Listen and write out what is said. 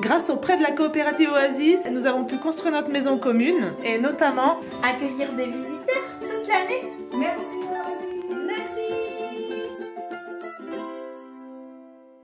Grâce aux prêts de la coopérative Oasis, nous avons pu construire notre maison commune et notamment accueillir des visiteurs toute l'année. Merci.